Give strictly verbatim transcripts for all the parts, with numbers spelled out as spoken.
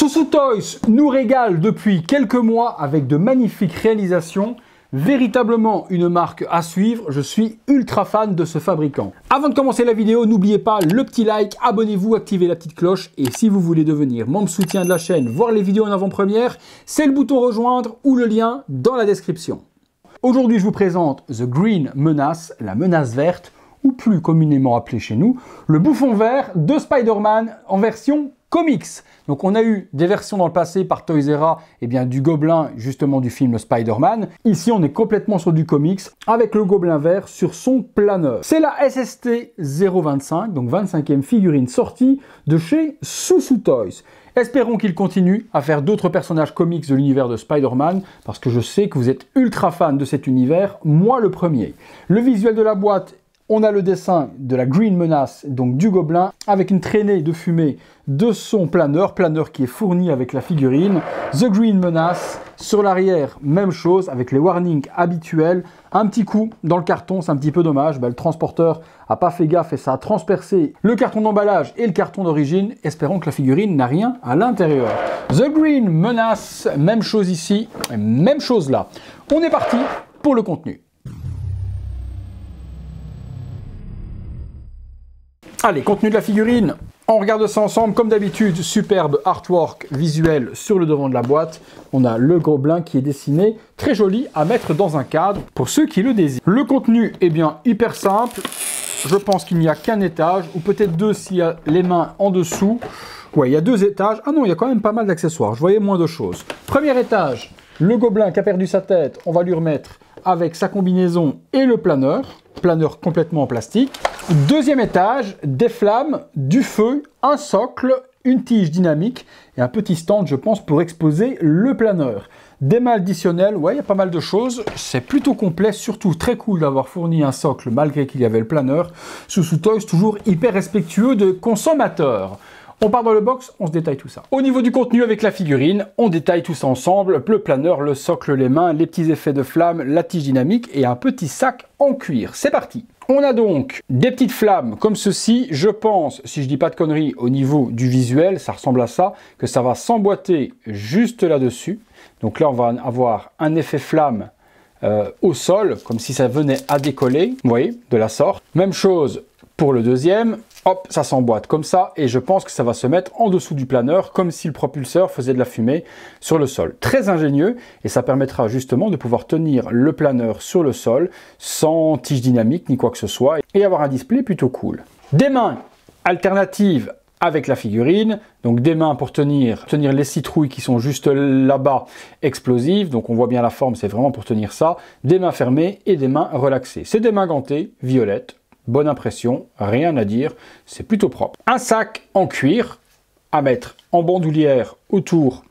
SooSooToys nous régale depuis quelques mois avec de magnifiques réalisations. Véritablement une marque à suivre, je suis ultra fan de ce fabricant. Avant de commencer la vidéo, n'oubliez pas le petit like, abonnez-vous, activez la petite cloche et si vous voulez devenir membre soutien de la chaîne, voir les vidéos en avant-première, c'est le bouton rejoindre ou le lien dans la description. Aujourd'hui, je vous présente The Green Menace, la menace verte, ou plus communément appelée chez nous, le bouffon vert de Spider-Man en version comics. Donc on a eu des versions dans le passé par Toys R Us, eh bien du Gobelin, justement du film Spider-Man. Ici on est complètement sur du comics avec le Gobelin vert sur son planeur. C'est la S S T zéro vingt-cinq, donc vingt-cinquième figurine sortie de chez SooSooToys. Espérons qu'il continue à faire d'autres personnages comics de l'univers de Spider-Man, parce que je sais que vous êtes ultra fan de cet univers, moi le premier. Le visuel de la boîte, on a le dessin de la Green Menace, donc du Gobelin, avec une traînée de fumée de son planeur, planeur qui est fourni avec la figurine. The Green Menace, sur l'arrière, même chose, avec les warnings habituels. Un petit coup dans le carton, c'est un petit peu dommage, ben, le transporteur n'a pas fait gaffe et ça a transpercé le carton d'emballage et le carton d'origine, espérons que la figurine n'a rien à l'intérieur. The Green Menace, même chose ici, même chose là. On est parti pour le contenu. Allez, contenu de la figurine, on regarde ça ensemble, comme d'habitude, superbe artwork visuel sur le devant de la boîte. On a le Gobelin qui est dessiné, très joli à mettre dans un cadre pour ceux qui le désirent. Le contenu est bien hyper simple, je pense qu'il n'y a qu'un étage, ou peut-être deux s'il y a les mains en dessous. Ouais, il y a deux étages, ah non, il y a quand même pas mal d'accessoires, je voyais moins de choses. Premier étage, le Gobelin qui a perdu sa tête, on va lui remettre avec sa combinaison et le planeur, planeur complètement en plastique. Deuxième étage, des flammes, du feu, un socle, une tige dynamique et un petit stand, je pense, pour exposer le planeur. Des mains additionnelles, ouais, il y a pas mal de choses. C'est plutôt complet, surtout très cool d'avoir fourni un socle malgré qu'il y avait le planeur. SooSooToys, toujours hyper respectueux de consommateurs. On part dans le box, on se détaille tout ça. Au niveau du contenu avec la figurine, on détaille tout ça ensemble. Le planeur, le socle, les mains, les petits effets de flammes, la tige dynamique et un petit sac en cuir. C'est parti! On a donc des petites flammes comme ceci, je pense, si je dis pas de conneries, au niveau du visuel, ça ressemble à ça, que ça va s'emboîter juste là-dessus. Donc là, on va avoir un effet flamme euh, au sol, comme si ça venait à décoller, vous voyez, de la sorte. Même chose pour le deuxième, hop, ça s'emboîte comme ça, et je pense que ça va se mettre en dessous du planeur, comme si le propulseur faisait de la fumée sur le sol. Très ingénieux, et ça permettra justement de pouvoir tenir le planeur sur le sol, sans tige dynamique, ni quoi que ce soit, et avoir un display plutôt cool. Des mains alternatives avec la figurine, donc des mains pour tenir, tenir les citrouilles qui sont juste là-bas, explosives, donc on voit bien la forme, c'est vraiment pour tenir ça, des mains fermées et des mains relaxées. C'est des mains gantées, violettes. Bonne impression, rien à dire, c'est plutôt propre. Un sac en cuir à mettre en bandoulière autour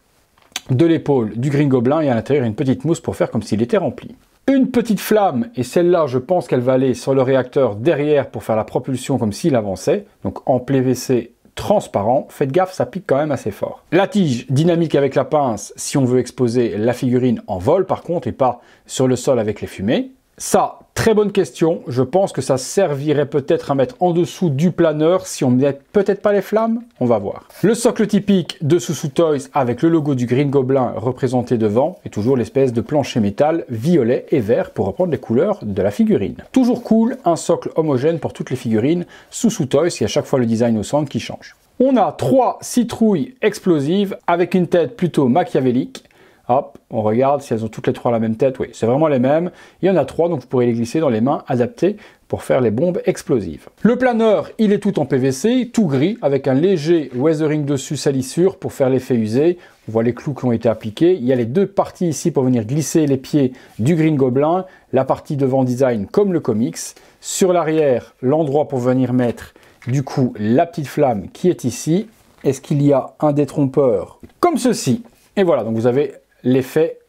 de l'épaule du Green Goblin et à l'intérieur une petite mousse pour faire comme s'il était rempli. Une petite flamme, et celle-là je pense qu'elle va aller sur le réacteur derrière pour faire la propulsion comme s'il avançait, donc en P V C transparent, faites gaffe, ça pique quand même assez fort. La tige dynamique avec la pince si on veut exposer la figurine en vol par contre et pas sur le sol avec les fumées. Ça, très bonne question. Je pense que ça servirait peut-être à mettre en dessous du planeur si on ne met peut-être pas les flammes. On va voir. Le socle typique de SooSooToys avec le logo du Green Goblin représenté devant et toujours l'espèce de plancher métal violet et vert pour reprendre les couleurs de la figurine. Toujours cool, un socle homogène pour toutes les figurines SooSooToys et à chaque fois le design au centre qui change. On a trois citrouilles explosives avec une tête plutôt machiavélique. Hop, on regarde si elles ont toutes les trois la même tête. Oui, c'est vraiment les mêmes. Il y en a trois, donc vous pourrez les glisser dans les mains adaptées pour faire les bombes explosives. Le planeur, il est tout en P V C, tout gris, avec un léger weathering dessus salissure pour faire l'effet usé. On voit les clous qui ont été appliqués. Il y a les deux parties ici pour venir glisser les pieds du Green Goblin. La partie devant design comme le comics. Sur l'arrière, l'endroit pour venir mettre du coup la petite flamme qui est ici. Est-ce qu'il y a un détrompeur comme ceci? Et voilà, donc vous avez l'effet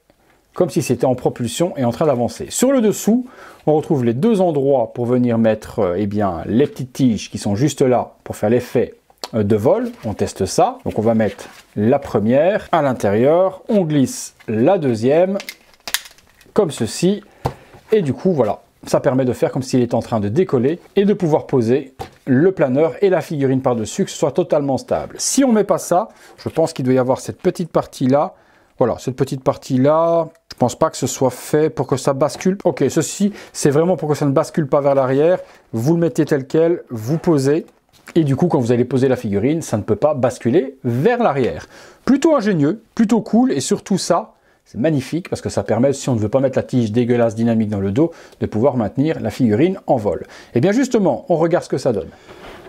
comme si c'était en propulsion et en train d'avancer. Sur le dessous, on retrouve les deux endroits pour venir mettre euh, eh bien, les petites tiges qui sont juste là pour faire l'effet euh, de vol. On teste ça. Donc on va mettre la première à l'intérieur, on glisse la deuxième comme ceci et du coup voilà, Ça permet de faire comme s'il est en train de décoller et de pouvoir poser le planeur et la figurine par-dessus, que ce soit totalement stable. Si on ne met pas ça, je pense qu'il doit y avoir cette petite partie-là. Voilà, cette petite partie-là, je ne pense pas que ce soit fait pour que ça bascule. Ok, ceci, c'est vraiment pour que ça ne bascule pas vers l'arrière. Vous le mettez tel quel, vous posez. Et du coup, quand vous allez poser la figurine, ça ne peut pas basculer vers l'arrière. Plutôt ingénieux, plutôt cool, et surtout ça, c'est magnifique parce que ça permet, si on ne veut pas mettre la tige dégueulasse dynamique dans le dos, de pouvoir maintenir la figurine en vol. Et bien justement, on regarde ce que ça donne.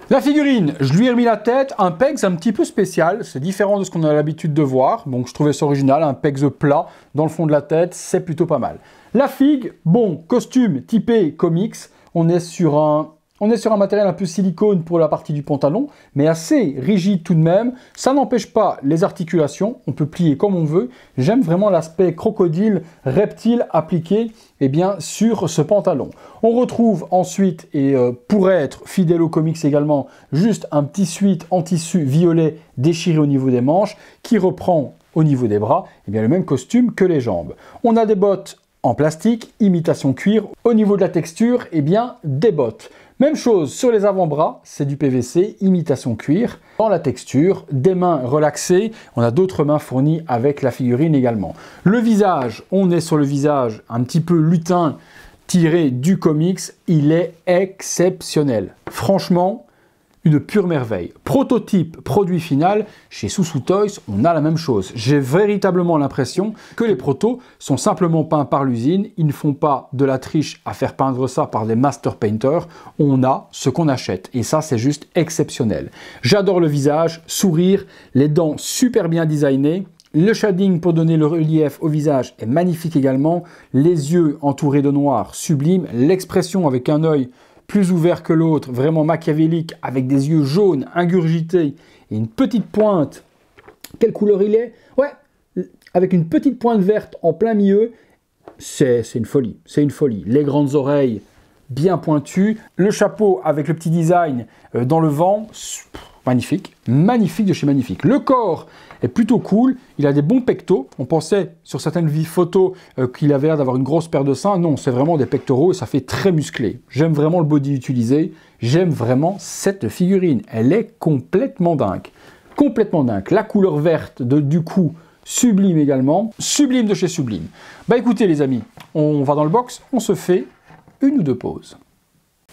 La figurine, je lui ai remis la tête, un pegs un petit peu spécial, c'est différent de ce qu'on a l'habitude de voir, donc je trouvais ça original, un pegs plat dans le fond de la tête, c'est plutôt pas mal. La figue, bon, costume typé comics, on est sur un... On est sur un matériel un peu silicone pour la partie du pantalon, mais assez rigide tout de même. Ça n'empêche pas les articulations, on peut plier comme on veut. J'aime vraiment l'aspect crocodile, reptile appliqué eh bien, sur ce pantalon. On retrouve ensuite, et euh, pour être fidèle aux comics également, juste un petit suite en tissu violet déchiré au niveau des manches, qui reprend au niveau des bras eh bien, le même costume que les jambes. On a des bottes en plastique, imitation cuir. Au niveau de la texture, eh bien, des bottes. Même chose sur les avant-bras, c'est du P V C, imitation cuir. Dans la texture, des mains relaxées, on a d'autres mains fournies avec la figurine également. Le visage, on est sur le visage un petit peu lutin tiré du comics, il est exceptionnel. Franchement, une pure merveille. Prototype, produit final, chez SooSooToys, on a la même chose. J'ai véritablement l'impression que les protos sont simplement peints par l'usine, ils ne font pas de la triche à faire peindre ça par des master painters, on a ce qu'on achète. Et ça, c'est juste exceptionnel. J'adore le visage, sourire, les dents super bien designées. Le shading pour donner le relief au visage est magnifique également. Les yeux entourés de noir, sublime. L'expression avec un œil plus ouvert que l'autre, vraiment machiavélique, avec des yeux jaunes, ingurgités, et une petite pointe. Quelle couleur il est? Ouais, avec une petite pointe verte en plein milieu, c'est une folie, c'est une folie. Les grandes oreilles bien pointues, le chapeau avec le petit design dans le vent, magnifique, magnifique de chez magnifique. Le corps est plutôt cool, il a des bons pectoraux. On pensait sur certaines photos euh, qu'il avait l'air d'avoir une grosse paire de seins. Non, c'est vraiment des pectoraux et ça fait très musclé. J'aime vraiment le body utilisé, j'aime vraiment cette figurine. Elle est complètement dingue, complètement dingue. La couleur verte de, du cou, sublime également, sublime de chez sublime. Bah écoutez les amis, on va dans le box, on se fait une ou deux pauses.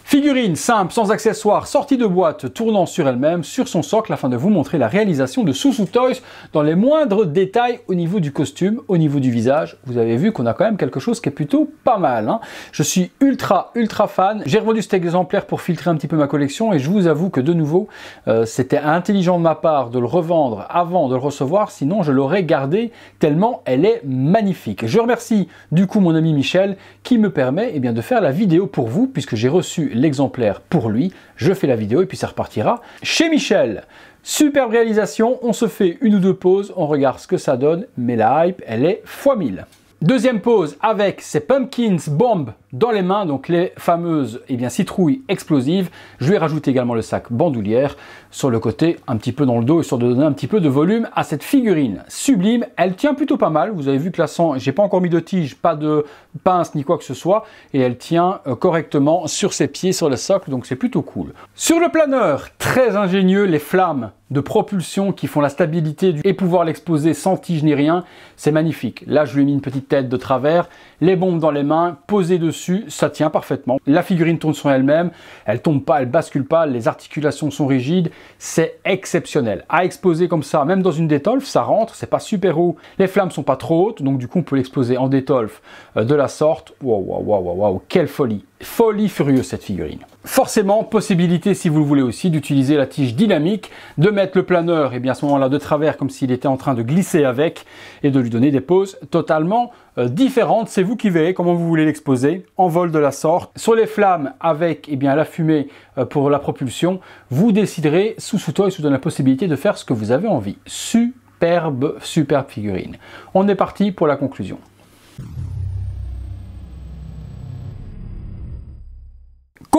Figurine simple, sans accessoires, sortie de boîte, tournant sur elle-même, sur son socle, afin de vous montrer la réalisation de SooSooToys dans les moindres détails au niveau du costume, au niveau du visage. Vous avez vu qu'on a quand même quelque chose qui est plutôt pas mal. Hein. Je suis ultra, ultra fan. J'ai revendu cet exemplaire pour filtrer un petit peu ma collection et je vous avoue que de nouveau, euh, c'était intelligent de ma part de le revendre avant de le recevoir, sinon je l'aurais gardé tellement elle est magnifique. Je remercie du coup mon ami Michel qui me permet eh bien, de faire la vidéo pour vous puisque j'ai reçu l'exemplaire pour lui, je fais la vidéo et puis ça repartira chez Michel. Superbe réalisation, on se fait une ou deux pauses, on regarde ce que ça donne, mais la hype, elle est fois mille. Deuxième pause avec ces pumpkins bombes dans les mains, donc les fameuses eh bien, citrouilles explosives. Je lui ai rajouté également le sac bandoulière sur le côté, un petit peu dans le dos, histoire de donner un petit peu de volume à cette figurine. Sublime, elle tient plutôt pas mal. Vous avez vu que la sang, j'ai pas encore mis de tige, pas de pince ni quoi que ce soit. Et elle tient correctement sur ses pieds, sur le socle, donc c'est plutôt cool. Sur le planeur, très ingénieux, les flammes de propulsion qui font la stabilité du... et pouvoir l'exposer sans tige ni rien, c'est magnifique. Là, je lui ai mis une petite tête de travers, les bombes dans les mains, posées dessus, ça tient parfaitement. La figurine tourne sur elle-même, elle tombe pas, elle bascule pas, les articulations sont rigides, c'est exceptionnel. À exposer comme ça, même dans une détolfe, ça rentre, c'est pas super haut. Les flammes sont pas trop hautes, donc du coup, on peut l'exposer en détolfe de la sorte. Waouh, waouh, waouh, waouh, quelle folie! Folie furieuse cette figurine. Forcément, possibilité si vous le voulez aussi d'utiliser la tige dynamique, de mettre le planeur et bien à ce moment-là de travers comme s'il était en train de glisser avec et de lui donner des poses totalement euh, différentes. C'est vous qui verrez comment vous voulez l'exposer en vol de la sorte. Sur les flammes avec et bien la fumée euh, pour la propulsion, vous déciderez. SooSooToys vous donne la possibilité de faire ce que vous avez envie. Superbe, superbe figurine. On est parti pour la conclusion.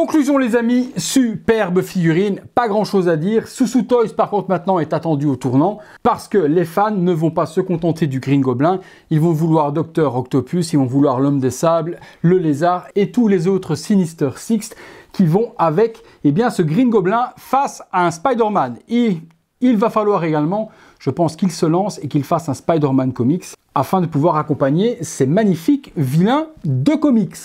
Conclusion les amis, superbe figurine, pas grand chose à dire. SooSooToys par contre maintenant est attendu au tournant parce que les fans ne vont pas se contenter du Green Goblin, ils vont vouloir Docteur Octopus, ils vont vouloir l'Homme des Sables, le Lézard et tous les autres Sinister Six qui vont avec eh bien, ce Green Goblin face à un Spider-Man. Et il va falloir également, je pense, qu'il se lance et qu'il fasse un Spider-Man comics afin de pouvoir accompagner ces magnifiques vilains de comics.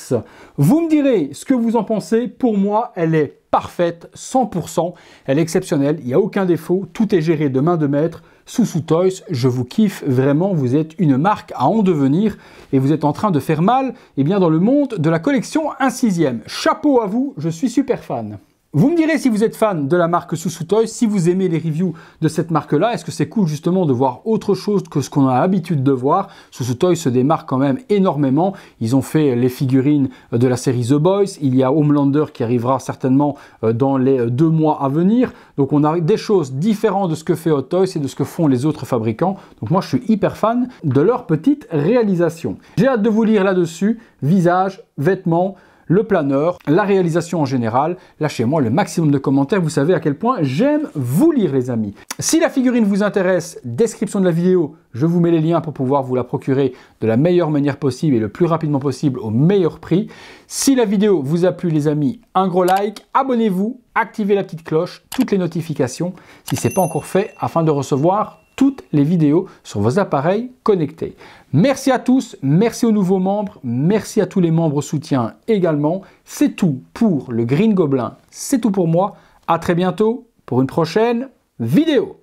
Vous me direz ce que vous en pensez. Pour moi, elle est parfaite, cent pour cent. Elle est exceptionnelle, il n'y a aucun défaut. Tout est géré de main de maître. SooSooToys, je vous kiffe vraiment. Vous êtes une marque à en devenir et vous êtes en train de faire mal eh bien, dans le monde de la collection un sixième. Chapeau à vous, je suis super fan. Vous me direz si vous êtes fan de la marque SooSooToys, si vous aimez les reviews de cette marque-là, est-ce que c'est cool justement de voir autre chose que ce qu'on a l'habitude de voir. SooSooToys se démarque quand même énormément. Ils ont fait les figurines de la série The Boys. Il y a Homelander qui arrivera certainement dans les deux mois à venir. Donc on a des choses différentes de ce que fait Hot Toys et de ce que font les autres fabricants. Donc moi je suis hyper fan de leur petite réalisation. J'ai hâte de vous lire là-dessus. Visage, vêtements, le planeur, la réalisation en général. Lâchez-moi le maximum de commentaires, vous savez à quel point j'aime vous lire les amis. Si la figurine vous intéresse, description de la vidéo, je vous mets les liens pour pouvoir vous la procurer de la meilleure manière possible et le plus rapidement possible au meilleur prix. Si la vidéo vous a plu les amis, un gros like, abonnez-vous, activez la petite cloche, toutes les notifications si ce n'est pas encore fait afin de recevoir toutes les vidéos sur vos appareils connectés. Merci à tous, merci aux nouveaux membres, merci à tous les membres soutien également. C'est tout pour le Green Goblin, c'est tout pour moi. À très bientôt pour une prochaine vidéo.